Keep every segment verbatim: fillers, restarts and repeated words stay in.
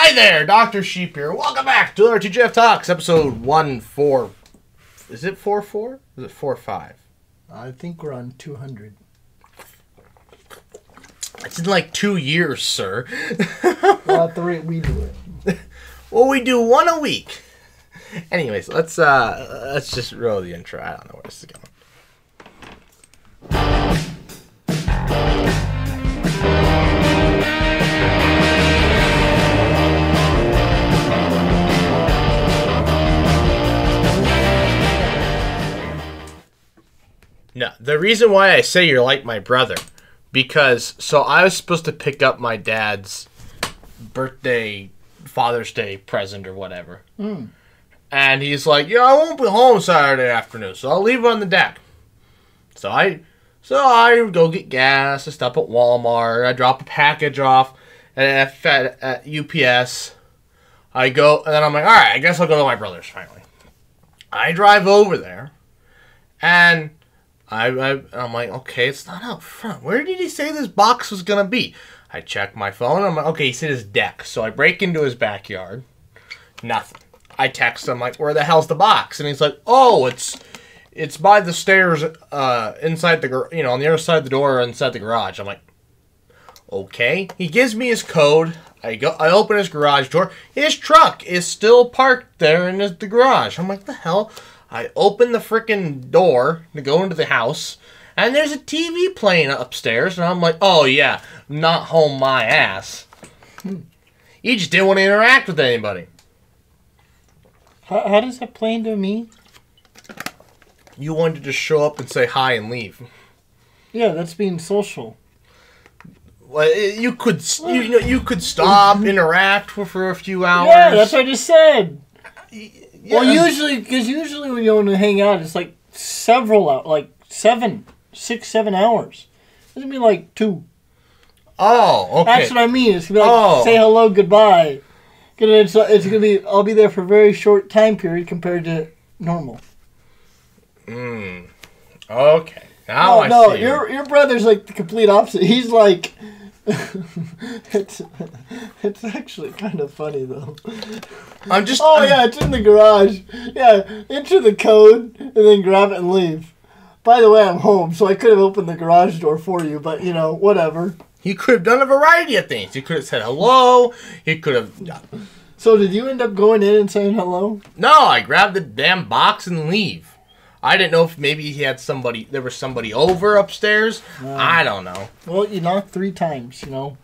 Hi there, Doctor Sheep here. Welcome back to our T G F Talks, episode one four. Is it four four? Is it four five? I think we're on two hundred. It's in like two years, sir. Well, at the rate we do it. Well, we do one a week. Anyways, let's uh, let's just roll the intro. I don't know where this is going. No, the reason why I say you're like my brother, because so I was supposed to pick up my dad's birthday, Father's Day present or whatever. Mm. And he's like, yeah, I won't be home Saturday afternoon, so I'll leave on the deck. So I, so I go get gas, I stop at Walmart, I drop a package off at, at, at U P S. I go, and then I'm like, all right, I guess I'll go to my brother's finally. I drive over there, and... I, I, I'm like, okay, it's not out front. Where did he say this box was going to be? I check my phone. I'm like, okay, he said his deck. So I break into his backyard. Nothing. I text him, like, where the hell's the box? And he's like, oh, it's it's by the stairs uh, inside the, you know, on the other side of the door or inside the garage. I'm like, okay. He gives me his code. I go. I open his garage door. His truck is still parked there in his, the garage. I'm like, the hell? I open the frickin' door to go into the house, and there's a T V playing upstairs, and I'm like, oh yeah, not home my ass. You just didn't want to interact with anybody. How, how does that play into me? You wanted to just show up and say hi and leave. Yeah, that's being social. Well, you could, you know, you could stop, interact for, for a few hours. Yeah, that's what I just said. Yeah. Well, usually, because usually when you want to hang out, it's like several, like seven, six, seven hours. It doesn't mean like two. Oh, okay. That's what I mean. It's going to be like, oh. Say hello, goodbye. It's, it's going to be, I'll be there for a very short time period compared to normal. Mm. Okay. Now no, I no, see. No, your, your brother's like the complete opposite. He's like... it's it's actually kind of funny though. I'm just oh I'm, yeah, it's in the garage. Yeah, enter the code and then grab it and leave. By the way, I'm home, so I could have opened the garage door for you, but you know, whatever. He could have done a variety of things. He could have said hello. He could have. Yeah. So did you end up going in and saying hello? No, I grabbed the damn box and leave. I didn't know if maybe he had somebody, there was somebody over upstairs. Um, I don't know. Well, you knocked three times, you know.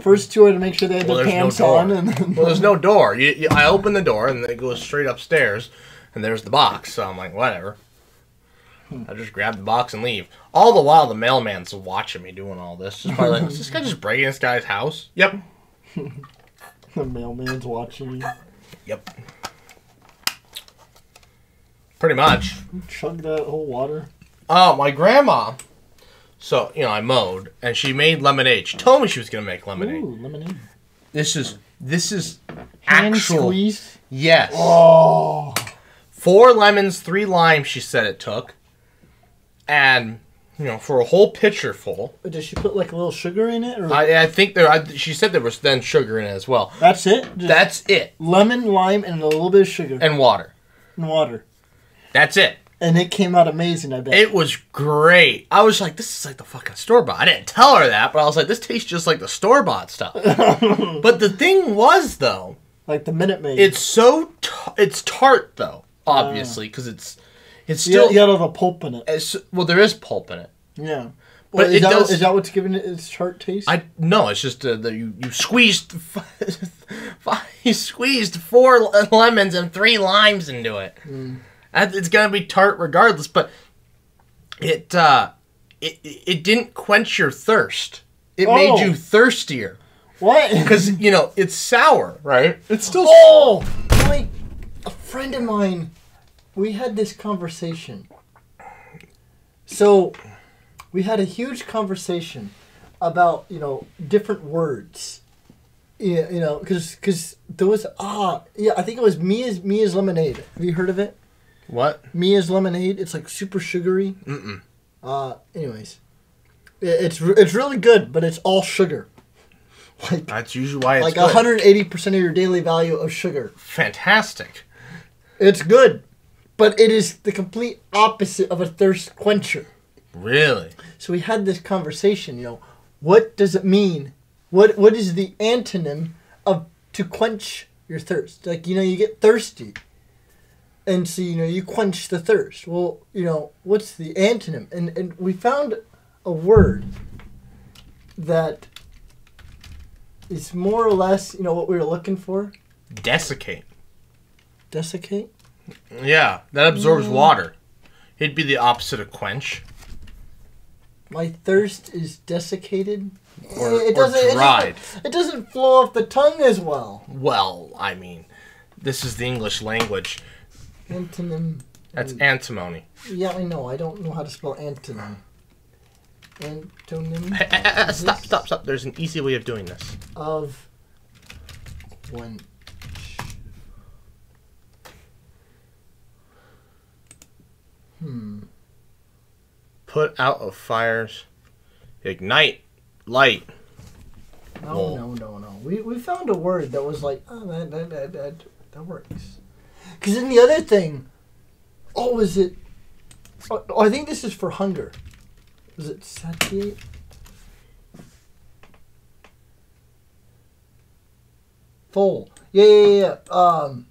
First two are to make sure they had well, their pants no on. And then well, there's no door. You, you, I open the door, and it goes straight upstairs, and there's the box. So I'm like, whatever. Hmm. I just grab the box and leave. All the while, the mailman's watching me doing all this. Just probably like, is this guy just breaking this guy's house? Yep. The mailman's watching you. Yep. Pretty much. Chug that whole water. Oh, my grandma. So, you know, I mowed, and she made lemonade. She told me she was going to make lemonade. Ooh, lemonade. This is, this is hand actual. Squeeze? Yes. Oh. Four lemons, three limes, she said it took. And, you know, for a whole pitcher full. Did she put, like, a little sugar in it? Or? I, I think there, I, she said there was then sugar in it as well. That's it? Just that's it. Lemon, lime, and a little bit of sugar. And water. And water. That's it. And it came out amazing, I bet. It was great. I was like, this is like the fucking store-bought. I didn't tell her that, but I was like, this tastes just like the store-bought stuff. But the thing was, though... Like the Minute Maid. It's so... T it's tart, though, obviously, because uh, it's it's still... You gotta have a pulp in it. It's, well, there is pulp in it. Yeah. But well, is, it that, does, is that what's giving it its tart taste? I No, it's just uh, that you, you squeezed... you squeezed four lemons and three limes into it. Mm. It's gonna be tart regardless, but it uh, it it didn't quench your thirst. It oh. made you thirstier. What? Because you know it's sour, right? It's still. Oh, like a friend of mine, we had this conversation. So, we had a huge conversation about you know different words. Yeah, you know, because because there was ah yeah I think it was Mia's Mia's lemonade. Have you heard of it? What? Mia's lemonade. It's like super sugary. Mm-mm. Uh, anyways, it's it's really good, but it's all sugar. Like, that's usually why it's like one hundred eighty percent of your daily value of sugar. Fantastic. It's good, but it is the complete opposite of a thirst quencher. Really? So we had this conversation, you know, what does it mean? What What is the antonym of to quench your thirst? Like, you know, you get thirsty. And so, you know, you quench the thirst. Well, you know, what's the antonym? And, and we found a word that is more or less, you know, what we were looking for. Desiccate. Desiccate? Yeah, that absorbs mm. water. It'd be the opposite of quench. My thirst is desiccated. Or, it or doesn't, dried. It doesn't, it doesn't flow off the tongue as well. Well, I mean, this is the English language. Antonym. That's antimony. Yeah, I know. I don't know how to spell antonym. Antonym. Hey, uh, stop, stop, stop. There's an easy way of doing this. Of quench. Hmm. Put out of fires. Ignite. Light. No, oh. no, no, no. We, we found a word that was like, oh, that, that, that, that, that works. Because then the other thing, oh, is it, oh, I think this is for hunger. Is it satiate? Full. Yeah, yeah, yeah. Um,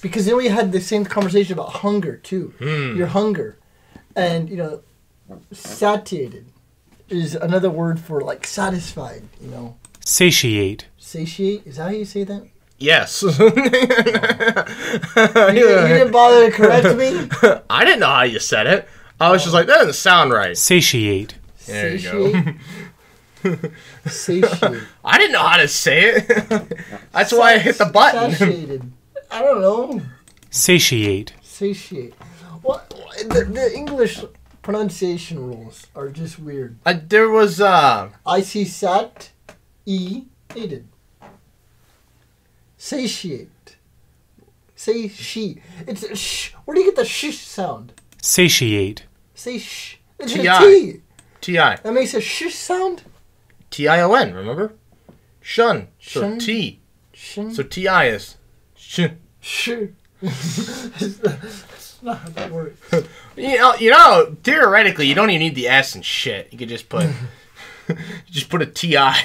because then we had the same conversation about hunger, too. Mm. Your hunger. And, you know, satiated is another word for, like, satisfied, you know. Satiate. Satiate? Is that how you say that? Yes. Oh. you, you didn't bother to correct me? I didn't know how you said it. I was oh. just like, that doesn't sound right. Satiate. There Satiate. You go. Satiate. I didn't know how to say it. That's Sat why I hit the button. Satiated. I don't know. Satiate. Satiate. Well, the, the English pronunciation rules are just weird. Uh, there was... Uh, I see sat, e, ated. Satiate. Say she. It's sh. Where do you get the sh sound? Satiate. Say sh. It's T I. A T. T I. That makes a sh sound? T I O N, remember? Shun. So Shun. T. Shun. So T I is sh. Sh. That's not how that works. You know, you know, theoretically, you don't even need the S and shit. You could just put, just put a T I.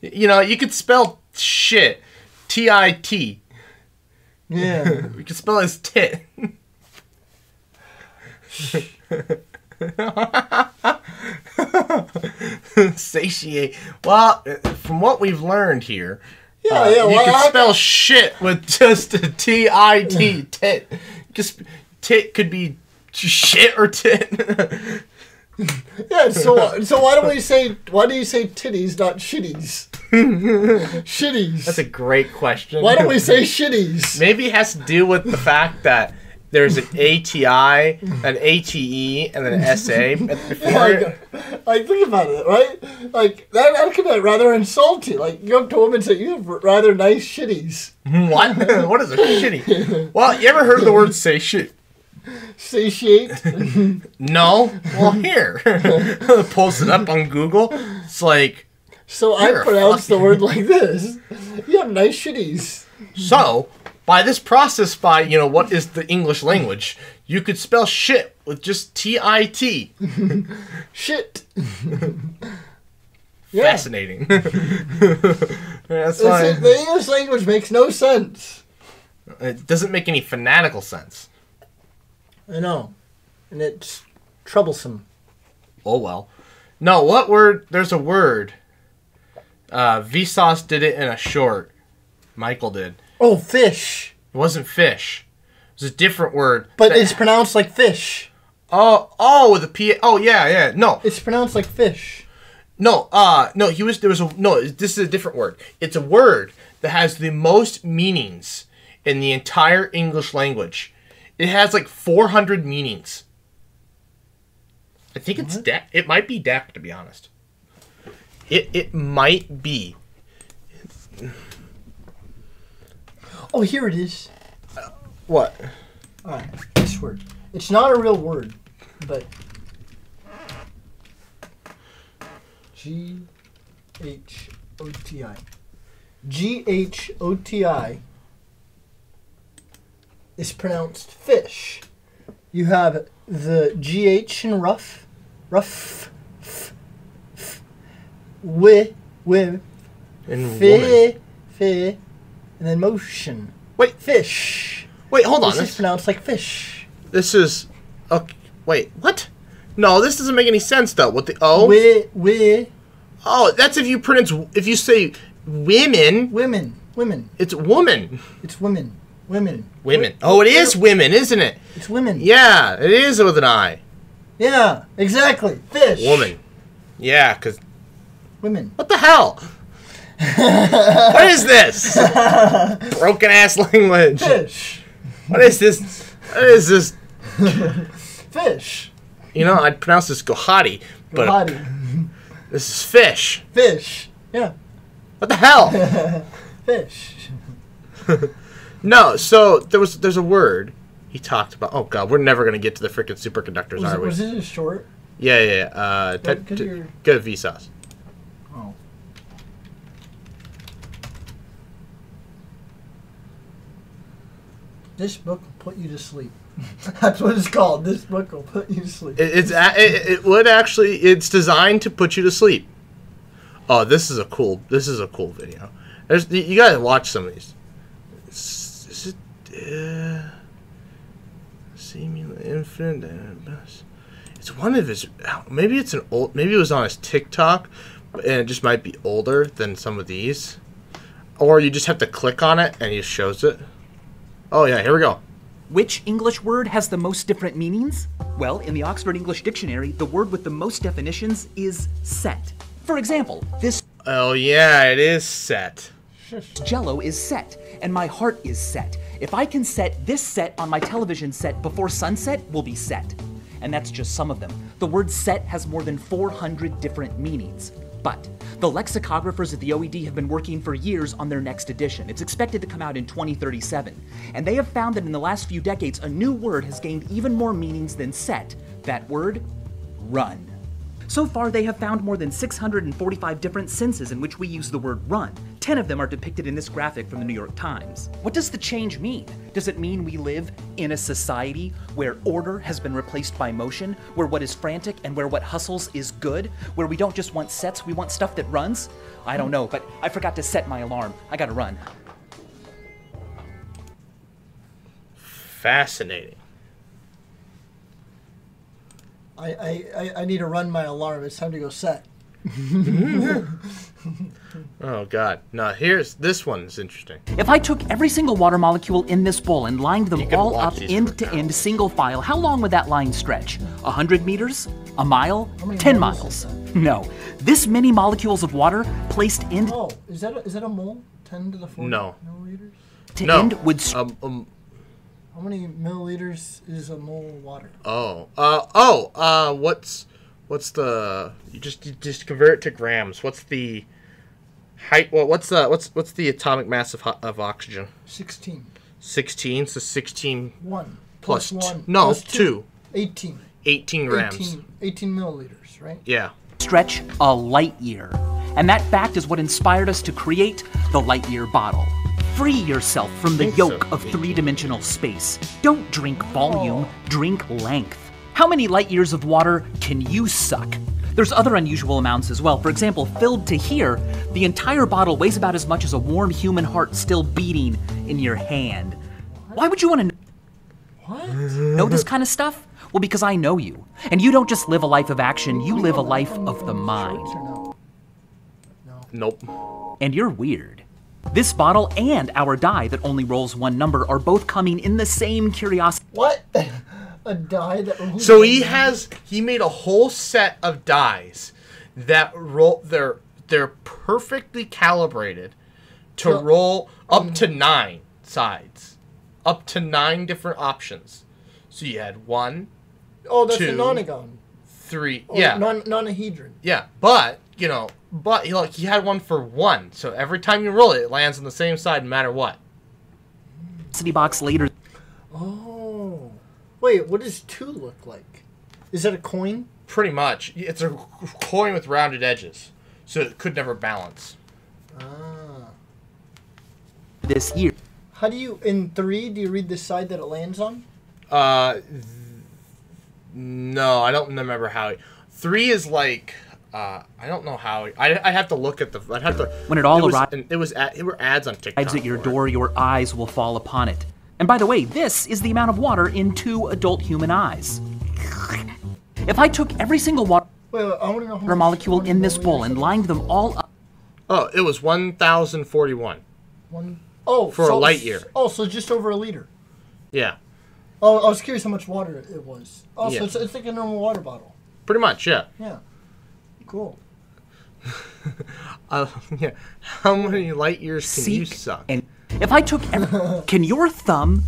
You know, you could spell shit. T I T. Yeah. We can spell it as tit. Satiate. Well, from what we've learned here, yeah, uh, yeah, you well, can I spell shit with just a T I T, tit. Just, tit could be shit or tit. Yeah, so so why don't we say why do you say titties not shitties? Shitties. That's a great question. Why don't we say shitties? Maybe it has to do with the fact that there's an A T I, an A T E, and then an S A before yeah, like, like think about it, right? Like that that could be rather insulting. Like you go up to a woman and say, you have rather nice shitties. What? What is a shitty? Well, you ever heard the word say shit? Satiate? No. Well, here. Post it up on Google. It's like... So I pronounce the word like this. You have nice shitties. So, by this process, by, you know, what is the English language, you could spell shit with just T I T. Shit. Fascinating. That's why... The English language makes no sense. It doesn't make any fanatical sense. I know, and it's troublesome. Oh, well. No, what word? There's a word. Uh, Vsauce did it in a short. Michael did. Oh, fish. It wasn't fish. It was a different word. But that, it's pronounced like fish. Oh, oh, the P. Oh, yeah, yeah. No. It's pronounced like fish. No, uh, no, he was, there was a, no, this is a different word. It's a word that has the most meanings in the entire English language. It has like four hundred meanings. I think it's D A C. It might be D A C, to be honest. It it might be. Oh, here it is. Uh, what? All right, this word. It's not a real word, but G H G H O T I. G H O T I is pronounced fish. You have the G H in rough, rough, f, f, wi, wi, and fi, fi, and then motion. Wait, fish. Wait, hold on. This, this is pronounced like fish. This is, okay, wait, what? No, this doesn't make any sense though. What the O? Wi, wi. Oh, that's if you pronounce, if you say women. Women, women. It's woman. It's women. Women. Women. Oh, it is women, isn't it? It's women. Yeah, it is with an I. Yeah, exactly. Fish. Woman. Yeah, because... Women. What the hell? What is this? Broken-ass language. Fish. What is this? What is this? Fish. You know, I'd pronounce this GHOTI, but... GHOTI. This is fish. Fish. Yeah. What the hell? Fish. No, so there was there's a word he talked about. Oh god, we're never gonna get to the frickin' superconductors, was are it, we? Was it just short? Yeah, yeah. yeah. Uh, go to Vsauce. Oh. This book will put you to sleep. That's what it's called. This book will put you to sleep. It, it's a, it, it would actually. It's designed to put you to sleep. Oh, this is a cool. This is a cool video. There's you gotta watch some of these. Is it uh, seemingly infinite? It's one of his. Maybe it's an old. Maybe it was on his TikTok, and it just might be older than some of these. Or you just have to click on it, and he shows it. Oh yeah, here we go. Which English word has the most different meanings? Well, in the Oxford English Dictionary, the word with the most definitions is set. For example, this. Oh yeah, it is set. Jello is set, and my heart is set. If I can set this set on my television set before sunset, we'll be set. And that's just some of them. The word set has more than four hundred different meanings. But the lexicographers at the O E D have been working for years on their next edition. It's expected to come out in twenty thirty-seven. And they have found that in the last few decades, a new word has gained even more meanings than set. That word, run. So far, they have found more than six hundred forty-five different senses in which we use the word run. ten of them are depicted in this graphic from the New York Times. What does the change mean? Does it mean we live in a society where order has been replaced by motion, where what is frantic and where what hustles is good, where we don't just want sets, we want stuff that runs? I don't know, but I forgot to set my alarm. I gotta run. Fascinating. I, I, I need to run my alarm. It's time to go set. Oh, God. Now, here's this one is interesting. If I took every single water molecule in this bowl and lined them all up end to end, single file, how long would that line stretch? one hundred meters? A mile? ten miles? No. This many molecules of water placed in... Oh, is that a, is that a mole? ten to the forty no. milliliters? To no. end would... Um, um, How many milliliters is a mole of water? Oh, uh, oh, uh, what's, what's the? You just you just convert it to grams. What's the height? Well, what's the what's what's the atomic mass of of oxygen? Sixteen. Sixteen. So sixteen. One. Plus, plus one. No, plus two. two. Eighteen. Eighteen grams. Eighteen, Eighteen milliliters, right? Yeah. Stretch a light year, and that fact is what inspired us to create the Lightyear bottle. Free yourself from the yoke of three-dimensional space. Don't drink volume, drink length. How many light years of water can you suck? There's other unusual amounts as well. For example, filled to here, the entire bottle weighs about as much as a warm human heart still beating in your hand. Why would you want to what? know this kind of stuff? Well, because I know you. And you don't just live a life of action, you live a life of the mind. Nope. And you're weird. This bottle and our die that only rolls one number are both coming in the same curiosity. What? A die that only So he one has number? He made a whole set of dies that roll they're they're perfectly calibrated to so, roll up um, to nine sides. Up to nine different options. So you had one. Oh, that's two, a nonagon. Three. Oh, yeah. Non nonahedron. Yeah. But, you know, But he, like, he had one for one, so every time you roll it, it lands on the same side no matter what. City box later. Oh. Wait, what does two look like? Is that a coin? Pretty much. It's a coin with rounded edges, so it could never balance. Ah. This year. How do you, in three, do you read the side that it lands on? Uh, th no, I don't remember how. It, three is like, uh, I don't know how. It, I I have to look at the. I have to. When it all arrives, it was ad, it were ads on TikTok. Arrives at your door, your eyes will fall upon it. And by the way, this is the amount of water in two adult human eyes. If I took every single water wait, wait, I know water molecule in this bowl and lined them all up. Oh, it was one thousand forty-one. One. Oh, for so a light year. Oh, so just over a liter. Yeah. Oh, I was curious how much water it was. Oh, yeah. So it's, it's like a normal water bottle. Pretty much, yeah. Yeah. Cool. uh, yeah. How many light years can Seek you suck? And if I took, every, can your thumb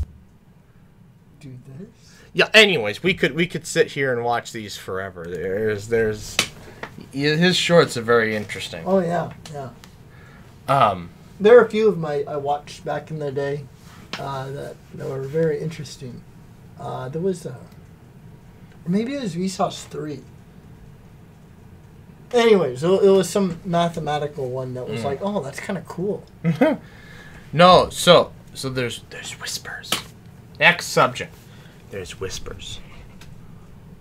do this? Yeah. Anyways, we could we could sit here and watch these forever. There's there's his shorts are very interesting. Oh yeah, yeah. Um, there are a few of my I watched back in the day uh, that that were very interesting. Uh, there was a, maybe it was Vsauce three. Anyways, it was some mathematical one that was mm. like, oh, that's kind of cool. No, so so there's there's whispers. Next subject, there's whispers.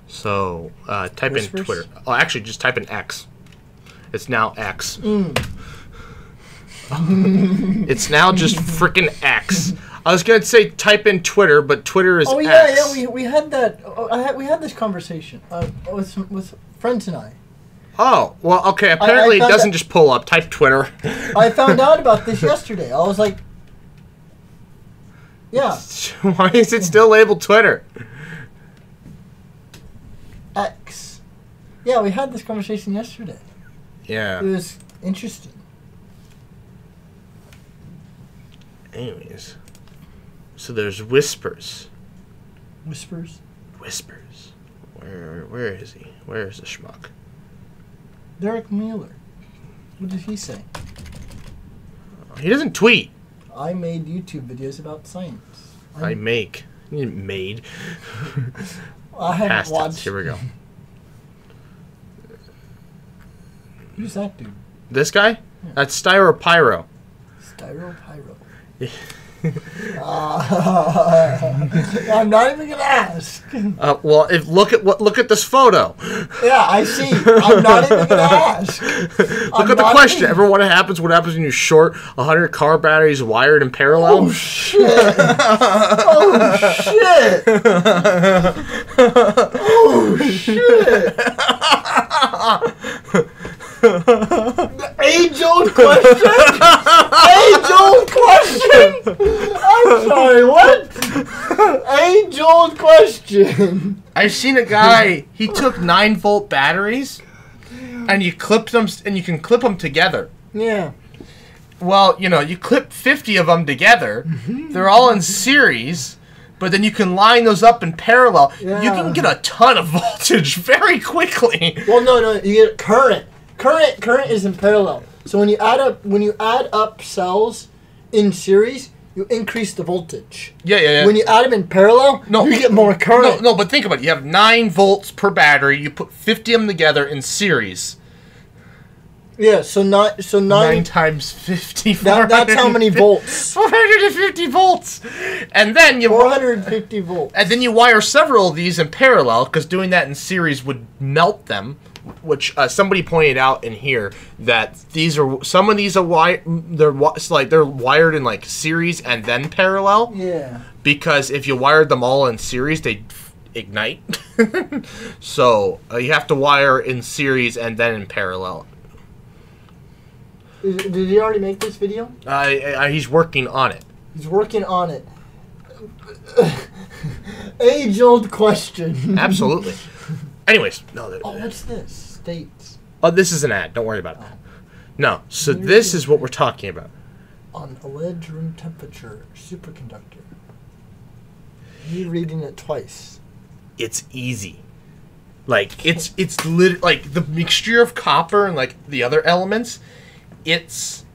So uh, type whispers? in Twitter. Oh, actually, just type in X. It's now X. Mm. It's now just freaking X. I was gonna say type in Twitter, but Twitter is oh yeah, X. yeah. We we had that. Oh, I had, we had this conversation uh, with with friends and I. Oh, well, okay, apparently I, I it doesn't just pull up. Type Twitter. I found out about this yesterday. I was like, yeah. Why is it still labeled Twitter? X. Yeah, we had this conversation yesterday. Yeah. It was interesting. Anyways. So there's whispers. Whispers? Whispers. Where, where is he? Where is the schmuck? Derek Mueller. What did he say? He doesn't tweet. I made YouTube videos about science. I'm I make. You made. I haven't Past watched. Tense. Here we go. Who's that dude? This guy? Yeah. That's Styropyro. Styropyro. uh, I'm not even gonna ask. Uh, well, if look at what look at this photo. Yeah, I see. I'm not even gonna ask. Look I'm at the question. Even. Ever what happens? What happens when you short one hundred car batteries wired in parallel? Oh shit! Oh shit! Oh shit! Age-old question? Age-old question? I'm sorry, what? Age-old question. I've seen a guy, he took nine volt batteries, and you clip them, and you can clip them together. Yeah. Well, you know, you clip fifty of them together, mm-hmm. they're all in series, but then you can line those up in parallel. Yeah. You can get a ton of voltage very quickly. Well, no, no, you get current. Current current is in parallel. So when you add up when you add up cells in series, you increase the voltage. Yeah, yeah, yeah. When you add them in parallel, no, you get more current. No, no, but think about it. You have nine volts per battery. You put fifty of them together in series. Yeah, so not so nine, nine times fifty. That, that's how many volts? Four hundred and fifty volts. And then you four hundred and fifty volts. And then you wire several of these in parallel because doing that in series would melt them. Which uh, somebody pointed out in here that these are some of these are wi they're wi like they're wired in like series and then parallel. Yeah. Because if you wired them all in series, they ignite. So uh, you have to wire in series and then in parallel. Is, did he already make this video? Uh, I, I, he's working on it. He's working on it. Age-old question. Absolutely. Anyways, no. Oh, what's this? States. Oh, this is an ad. Don't worry about it. Oh. No. So this is what we're talking about. On alleged room temperature superconductor. Me reading it twice. It's easy. Like it's it's lit like the mixture of copper and like the other elements. It's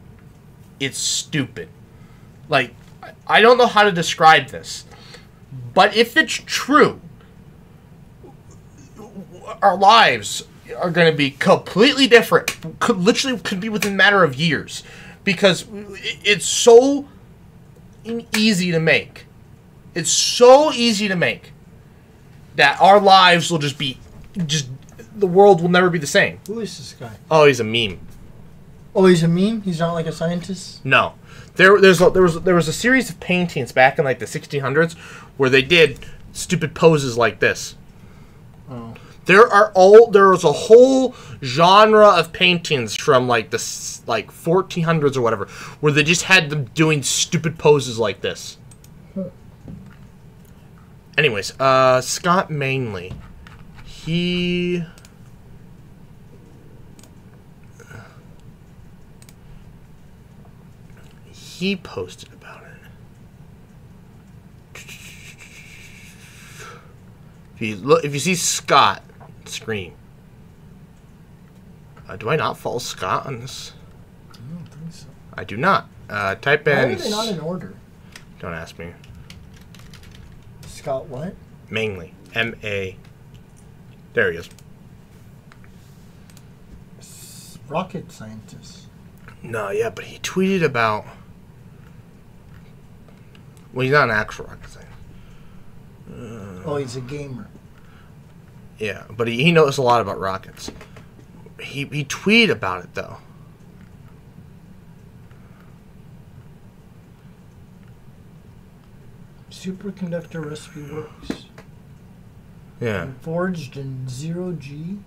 it's stupid. Like I don't know how to describe this, but if it's true. Our lives are going to be completely different. Could, literally could be within a matter of years. because it's so easy to make. It's so easy to make that our lives will just be, just the world will never be the same. Who is this guy? Oh, he's a meme. Oh, he's a meme? He's not like a scientist? No. There, there's a, there was there was a series of paintings back in like the sixteen hundreds where they did stupid poses like this. Oh. There are all there was a whole genre of paintings from like the like fourteen hundreds or whatever where they just had them doing stupid poses like this. Huh. Anyways, uh, Scott Manley, he. He posted about it. If you look, if you see Scott, scream. Uh, do I not follow Scott on this? I don't think so. I do not. Uh, type in. Why are they not in order? Don't ask me. Scott what? Manley. M A. There he is. Rocket scientist. No, yeah, but he tweeted about. Well, he's not an actual rocket scientist. Uh, oh, he's a gamer. Yeah, but he, he knows a lot about rockets. He, he tweeted about it, though. Superconductor recipe works. Yeah. And forged in zero G.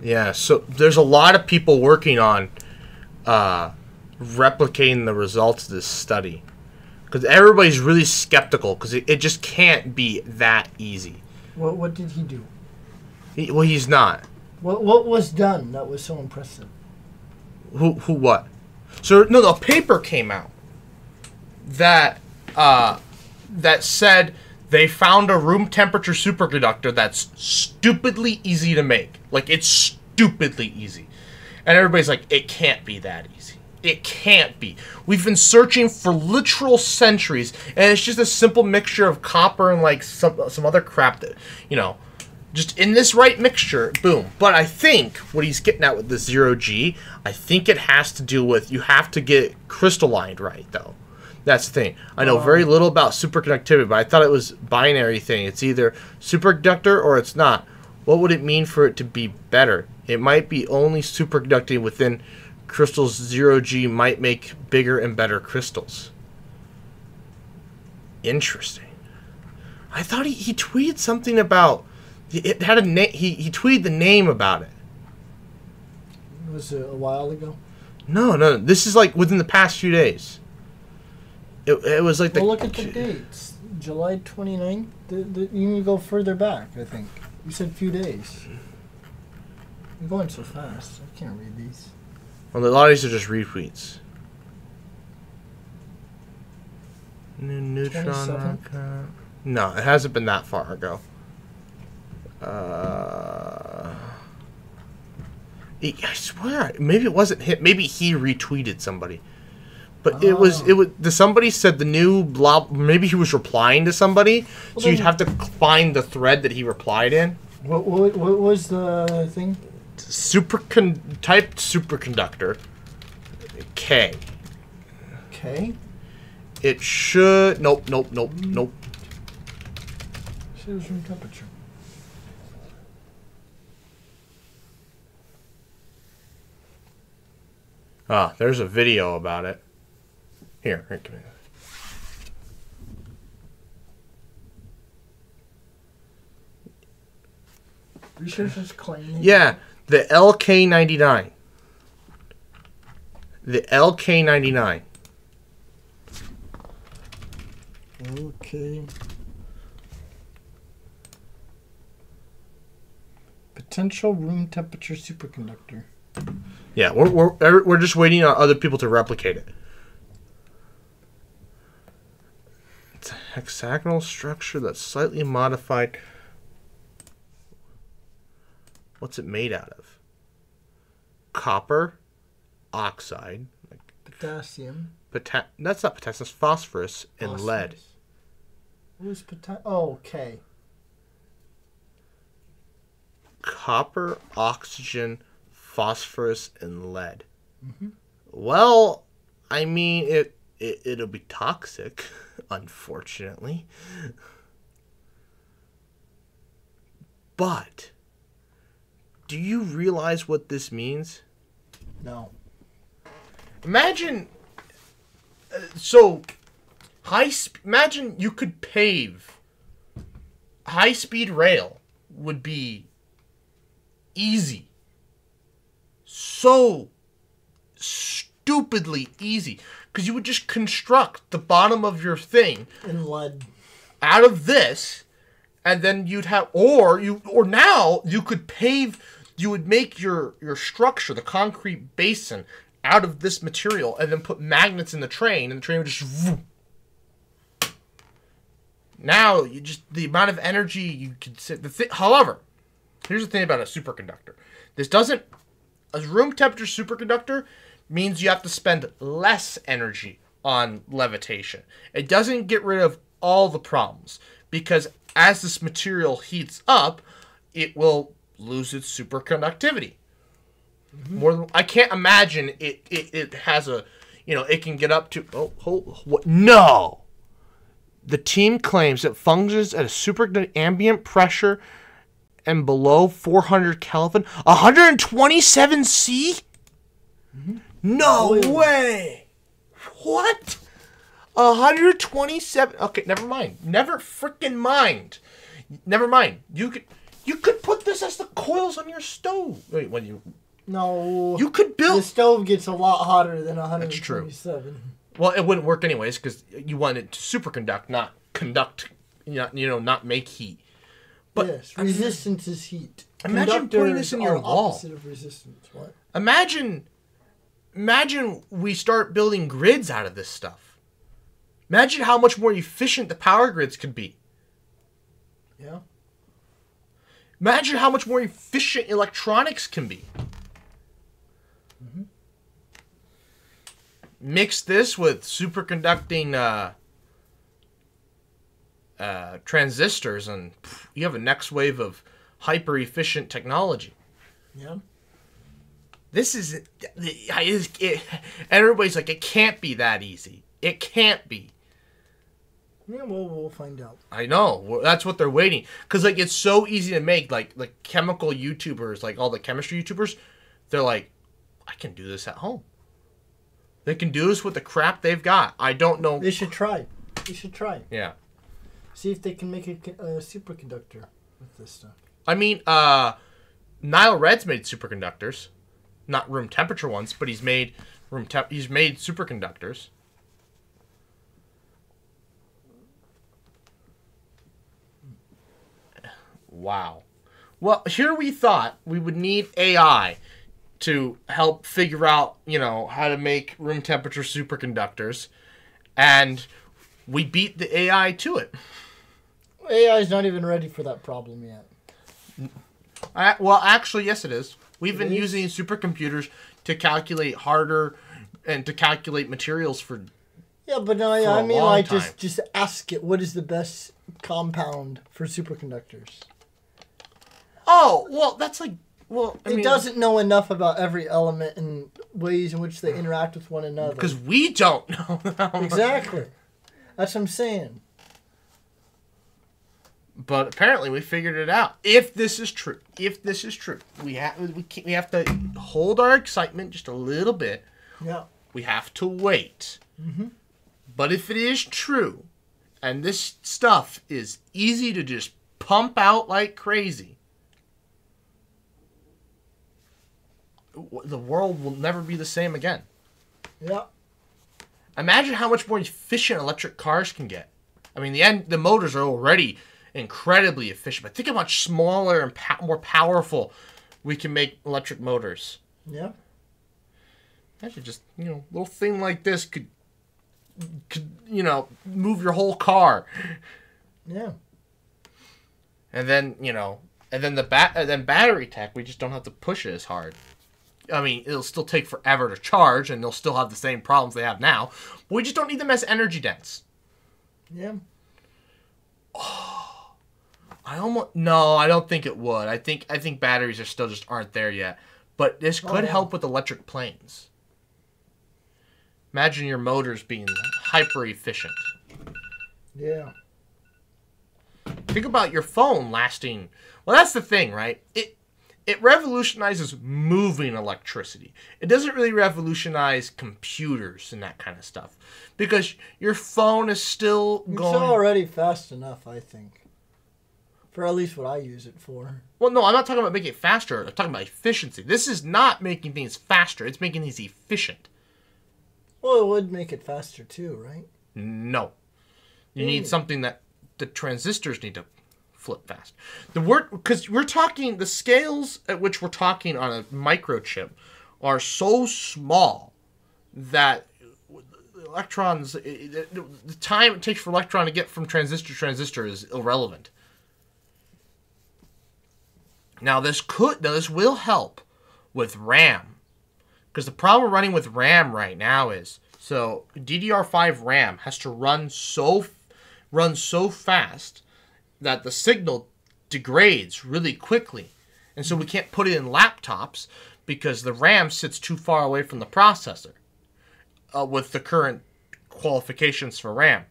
Yeah, so there's a lot of people working on Uh, replicating the results of this study, because everybody's really skeptical, because it, it just can't be that easy. What what did he do? He, well, he's not. What what was done that was so impressive? Who who what? So no, the paper came out that uh, that said they found a room temperature superconductor that's stupidly easy to make. Like, it's stupidly easy. And everybody's like, it can't be that easy. It can't be. We've been searching for literal centuries, and it's just a simple mixture of copper and, like, some, some other crap that, you know, just in this right mixture, boom. But I think what he's getting at with the zero-G, I think it has to do with you have to get crystalline right, though. That's the thing. I know um, very little about superconductivity, but I thought it was a binary thing. It's either superconductor or it's not. What would it mean for it to be better? It might be only superconducting within crystals. Zero-G might make bigger and better crystals. Interesting. I thought he, he tweeted something about... It had a na he, he tweeted the name about it. Was it a while ago? No, no. This is like within the past few days. It, it was like... Well, the look at the dates. July twenty-ninth. The, the, you can go further back, I think. You said few days. I'm going so fast. I can't read these. Well, a lot of these are just retweets. New neutron. No, it hasn't been that far ago. Uh, I swear, maybe it wasn't him. Maybe he retweeted somebody, but oh. it was it was. The, somebody said the new blah. Maybe he was replying to somebody, well, so you'd have to find the thread that he replied in. What what what was the thing? Supercon typed superconductor K. K? It should nope, nope, nope, nope. Should room temperature. Ah, there's a video about it. Here, here, come here. Research is claiming. Yeah. The L K ninety-nine. The L K ninety-nine. Okay. Potential room temperature superconductor. Yeah, we're we're we're just waiting on other people to replicate it. It's a hexagonal structure that's slightly modified. What's it made out of? Copper oxide. Like potassium. Pota that's not potassium. It's phosphorus and phosphorus. Lead. Who's potassium? Oh, okay. copper, oxygen, phosphorus, and lead. Mm-hmm. Well, I mean, it, it it'll be toxic, unfortunately. But do you realize what this means? No. Imagine, uh, so high. Sp- imagine you could pave. High-speed rail would be easy. So stupidly easy, because you would just construct the bottom of your thing in lead out of this. And then you'd have, or you, or now you could pave, you would make your, your structure, the concrete basin, out of this material, and then put magnets in the train, and the train would just, vroom. Now, you just, the amount of energy you could sit, the thi- however, here's the thing about a superconductor. This doesn't, a room temperature superconductor means you have to spend less energy on levitation. It doesn't get rid of all the problems, because as this material heats up, it will lose its superconductivity. Mm-hmm. More than, I can't imagine it, it, it has a, you know, it can get up to, oh, oh what? No! The team claims it functions at a super ambient pressure and below four hundred Kelvin. one twenty-seven C? Mm-hmm. No Oil. way! What? one twenty-seven Okay, never mind. Never freaking mind. Never mind. You could you could put this as the coils on your stove. Wait, when you No. You could build the stove gets a lot hotter than one twenty-seven. That's true. Well, it wouldn't work anyways because you want it to superconduct, not conduct, you know, not make heat. But yes, resistance I mean, is heat. Imagine putting this in your wall. Opposite of resistance. What? Imagine, imagine we start building grids out of this stuff. Imagine how much more efficient the power grids could be. Yeah. Imagine how much more efficient electronics can be. Mm-hmm. Mix this with superconducting uh, uh, transistors, and pff, you have a next wave of hyper-efficient technology. Yeah. This is... It, it, everybody's like, it can't be that easy. It can't be. Yeah, well, we'll find out. I know. That's what they're waiting. Because, like, it's so easy to make. Like, like, chemical YouTubers, like all the chemistry YouTubers, they're like, I can do this at home. They can do this with the crap they've got. I don't know. They should try. They should try. Yeah. See if they can make a, a superconductor with this stuff. I mean, uh, Nile Red's made superconductors, not room temperature ones, but he's made room te- He's made superconductors. Wow. Well, here we thought we would need A I to help figure out, you know, how to make room temperature superconductors. And we beat the A I to it. A I's not even ready for that problem yet. I, well, actually, yes, it is. We've it been is? using supercomputers to calculate harder and to calculate materials for Yeah, but no, I, I mean, like, time. just just ask it, what is the best compound for superconductors? Oh, well, that's like... Well, I mean, it doesn't know enough about every element and ways in which they interact with one another. Because we don't know. Exactly. That's what I'm saying. But apparently we figured it out. If this is true, if this is true, we have we, can't, we have to hold our excitement just a little bit. Yeah. We have to wait. Mm-hmm. But if it is true, and this stuff is easy to just pump out like crazy, the world will never be the same again. Yeah. Imagine how much more efficient electric cars can get. I mean, the end, the motors are already incredibly efficient, but think how much smaller and po- more powerful we can make electric motors. Yeah. Imagine just, you know, a little thing like this could, could, you know, move your whole car. Yeah. And then, you know, and then the bat, and then battery tech, we just don't have to push it as hard. I mean, it'll still take forever to charge, and they'll still have the same problems they have now. But we just don't need them as energy dense. Yeah. Oh, I almost no, I don't think it would. I think I think batteries are still just aren't there yet. But this could oh, yeah. help with electric planes. Imagine your motors being hyper efficient. Yeah. Think about your phone lasting. Well, that's the thing, right? It it revolutionizes moving electricity. It doesn't really revolutionize computers and that kind of stuff, because your phone is still going. It's already fast enough, I think. For at least what I use it for. Well, no, I'm not talking about making it faster. I'm talking about efficiency. This is not making things faster. It's making things efficient. Well, it would make it faster too, right? No. You mm. need something that the transistors need to flip fast. The word, because we're talking, the scales at which we're talking on a microchip are so small that electrons, the time it takes for electron to get from transistor to transistor is irrelevant. Now this could, now this will help with RAM, because the problem we're running with RAM right now is so D D R five RAM has to run so run so fast that the signal degrades really quickly, and so we can't put it in laptops because the RAM sits too far away from the processor uh, with the current qualifications for RAM.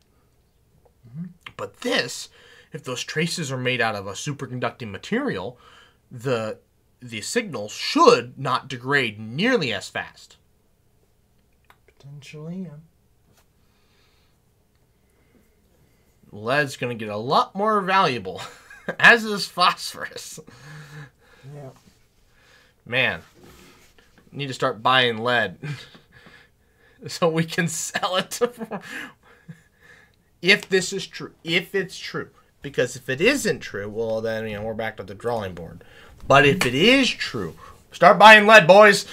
Mm-hmm. But this, if those traces are made out of a superconducting material, the the signal should not degrade nearly as fast. Potentially, yeah. Lead's going to get a lot more valuable, as is phosphorus. Yeah. Man, need to start buying lead so we can sell it to... If this is true, if it's true. Because if it isn't true, well, then, you know, we're back to the drawing board. But if it is true, start buying lead, boys.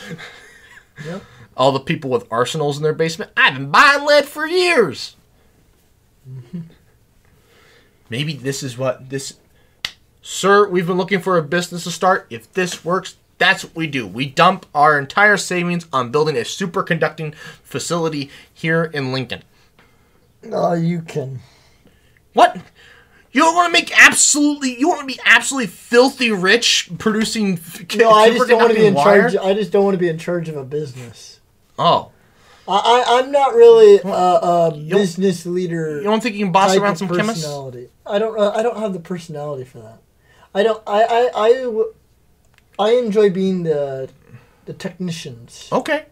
Yep. All the people with arsenals in their basement, I've been buying lead for years. Mm-hmm. Maybe this is what this... Sir, we've been looking for a business to start. If this works, that's what we do. We dump our entire savings on building a superconducting facility here in Lincoln. Oh, you can... What? You don't want to make absolutely. You want to be absolutely filthy rich producing. No, I just don't want to be in charge. I just don't want to be in charge of a business. Oh, I, I I'm not really well, a, a business leader. You don't think you can boss around some chemists? I don't. Uh, I don't have the personality for that. I don't. I I I, I enjoy being the the technicians. Okay.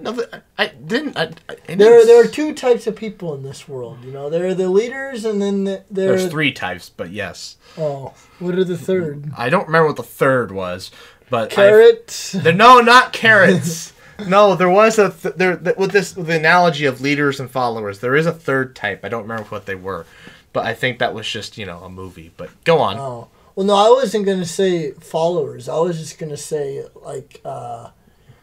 No, I didn't. I, I didn't. There, there are two types of people in this world. You know, there are the leaders, and then the, there there's are... three types. But yes. Oh, what are the third? I don't remember what the third was, but carrots. No, not carrots. No, there was a th there th with this with the analogy of leaders and followers. There is a third type. I don't remember what they were, but I think that was just you know a movie. But go on. Oh well, no, I wasn't gonna say followers. I was just gonna say like. Uh,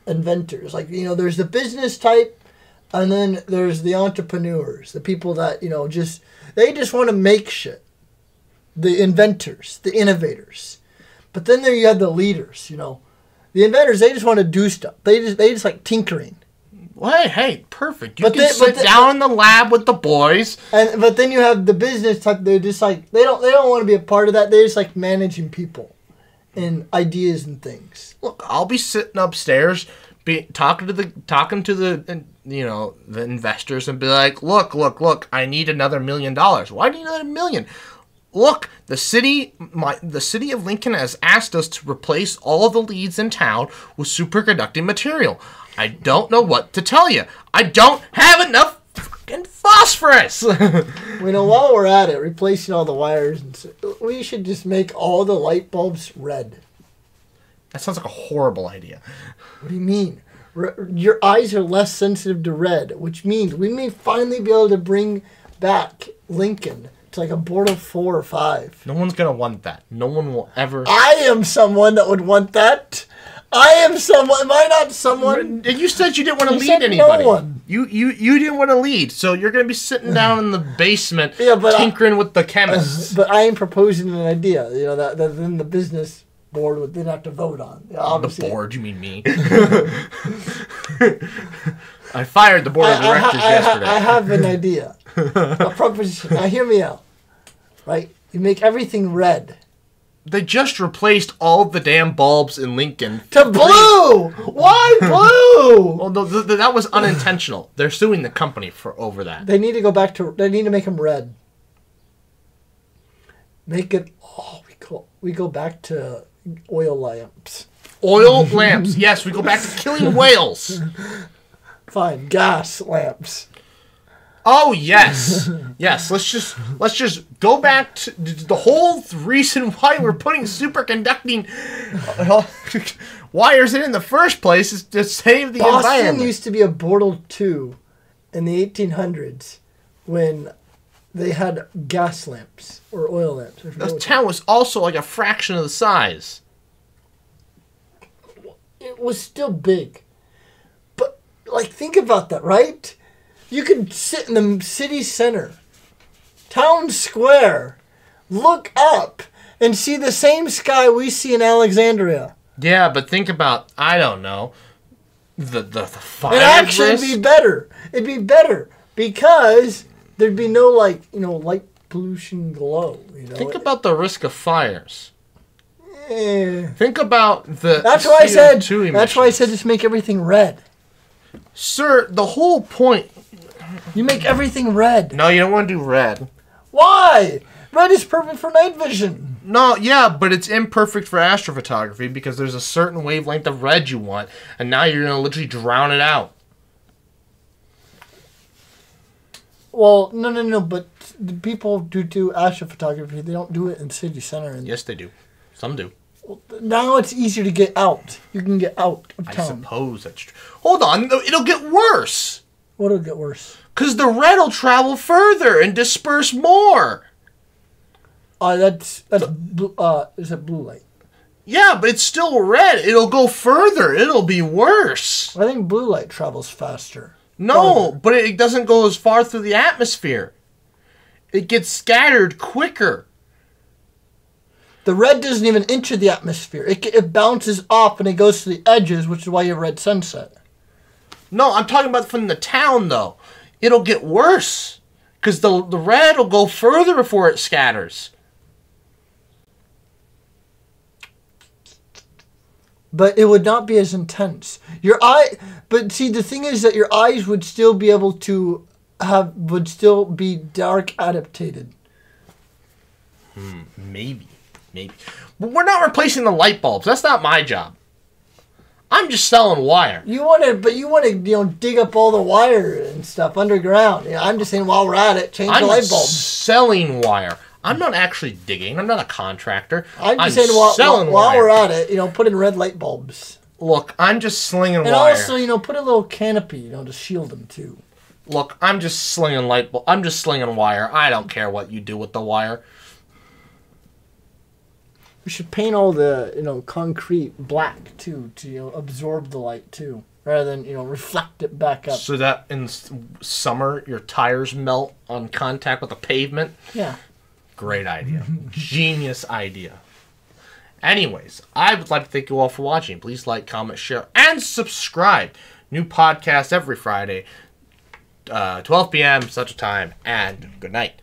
inventors, like you know there's the business type, and then there's the entrepreneurs, the people that you know just they just want to make shit, the inventors, the innovators. But then there you have the leaders, you know the inventors, they just want to do stuff, they just they just like tinkering. Well, hey, perfect. You but can they, sit but down the, in the lab with the boys. And but then you have the business type, they're just like they don't they don't want to be a part of that. They just like managing people and ideas and things. Look, I'll be sitting upstairs, be talking to the talking to the you know the investors, and be like, look, look, look, I need another million dollars. Why do you need another million? Look, the city, my the city of Lincoln has asked us to replace all the leads in town with superconducting material. I don't know what to tell you. I don't have enough fucking phosphorus. You know, while we're at it, replacing all the wires, and so, we should just make all the light bulbs red. That sounds like a horrible idea. What do you mean? Re your eyes are less sensitive to red, which means we may finally be able to bring back Lincoln to like a Bortle four or five. No one's gonna want that. No one will ever. I am someone that would want that. I am someone. Am I not someone? You said you didn't want to you lead said anybody. No one. You you you didn't want to lead, so you're going to be sitting down in the basement, yeah, but tinkering I, with the chemists. But I am proposing an idea, you know, that, that then the business board would then have to vote on. Obviously. The board? You mean me? I fired the board I, of directors I ha, yesterday. I, ha, I have an idea. A proposition. Now hear me out, right? You make everything red. They just replaced all the damn bulbs in Lincoln. To blue! Why blue? Well, th th that was unintentional. They're suing the company for over that. They need to go back to... They need to make them red. Make it... Oh, we go, we go back to oil lamps. Oil lamps. Yes, we go back to killing whales. Fine. Gas lamps. Oh, yes. Yes. Let's just let's just go back to the whole reason why we're putting superconducting wires in in the first place is to save the Boston environment. Boston used to be a Bortle two in the eighteen hundreds when they had gas lamps or oil lamps. The town was also like a fraction of the size. It was still big. But, like, think about that, right? You could sit in the city center, town square, look up, and see the same sky we see in Alexandria. Yeah, but think about, I don't know, the, the, the fire It'd actually risk. be better. It'd be better because there'd be no, like, you know, light pollution glow. You know? Think about the risk of fires. Eh. Think about the That's why I said. Emissions. That's why I said just make everything red. Sir, the whole point... You make everything red. No, you don't want to do red. Why? Red is perfect for night vision. No, yeah, but it's imperfect for astrophotography because there's a certain wavelength of red you want, and now you're going to literally drown it out. Well, no, no, no, but the people do do astrophotography. They don't do it in city center. And yes, they do. Some do. Now it's easier to get out. You can get out of town. I suppose that's true. Hold on. It'll get worse. What'll get worse? Because the red will travel further and disperse more. Uh, that's... that's so, uh, is it blue light? Yeah, but it's still red. It'll go further. It'll be worse. I think blue light travels faster. No, further. But it doesn't go as far through the atmosphere. It gets scattered quicker. The red doesn't even enter the atmosphere. It, it bounces off and it goes to the edges, which is why you have red sunset. No, I'm talking about from the town, though. It'll get worse. Because the, the red will go further before it scatters. But it would not be as intense. Your eye... But see, the thing is that your eyes would still be able to have... Would still be dark adapted. Hmm, maybe. Maybe. But we're not replacing the light bulbs. That's not my job. I'm just selling wire. You want to, but you want to, you know, dig up all the wire and stuff underground. You know, I'm just saying, while we're at it, change I'm the light bulbs. Selling wire. I'm not actually digging. I'm not a contractor. I'm just I'm saying, while, while, while we're at it, you know, put in red light bulbs. Look, I'm just slinging and wire. And also, you know, put a little canopy, you know, to shield them too. Look, I'm just slinging light bulb. I'm just slinging wire. I don't care what you do with the wire. We should paint all the, you know, concrete black, too, to, you know, absorb the light, too, rather than, you know, reflect it back up. So that in summer, your tires melt on contact with the pavement? Yeah. Great idea. Genius idea. Anyways, I would like to thank you all for watching. Please like, comment, share, and subscribe. New podcast every Friday, uh, twelve p m such a time, and good night.